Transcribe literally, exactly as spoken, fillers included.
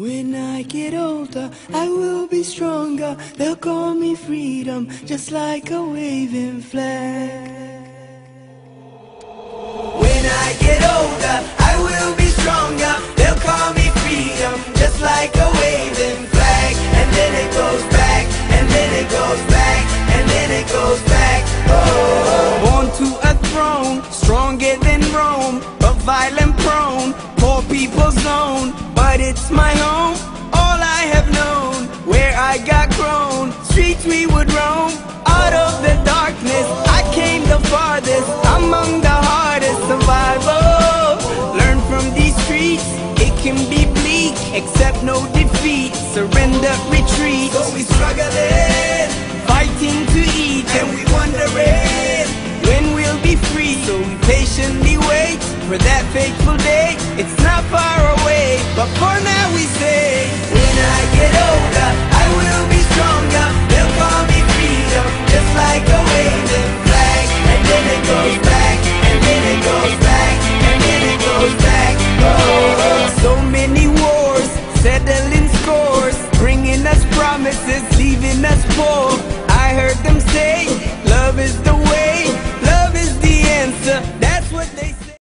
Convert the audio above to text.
When I get older, I will be stronger. They'll call me freedom, just like a waving flag. When I get older, I will be stronger. They'll call me freedom, just like a waving flag. And then it goes back, and then it goes back, and then it goes back. Oh, born to a throne, stronger than Rome, but violent prone, poor people's zone. But it's my home, all I have known, where I got grown. Streets we would roam, out of the darkness I came the farthest, among the hardest. Survival, learn from these streets. It can be bleak, accept no defeat, surrender, retreat. So we struggling, fighting to eat, and we wondering when we'll be free. So we patiently wait for that fateful day. It's not far away, but for now we say, when I get older, I will be stronger. They'll call me freedom, just like a waving flag. And then it goes back, and then it goes back, and then it goes back. Oh, so many wars, settling scores, bringing us promises, leaving us poor. I heard them say, love is the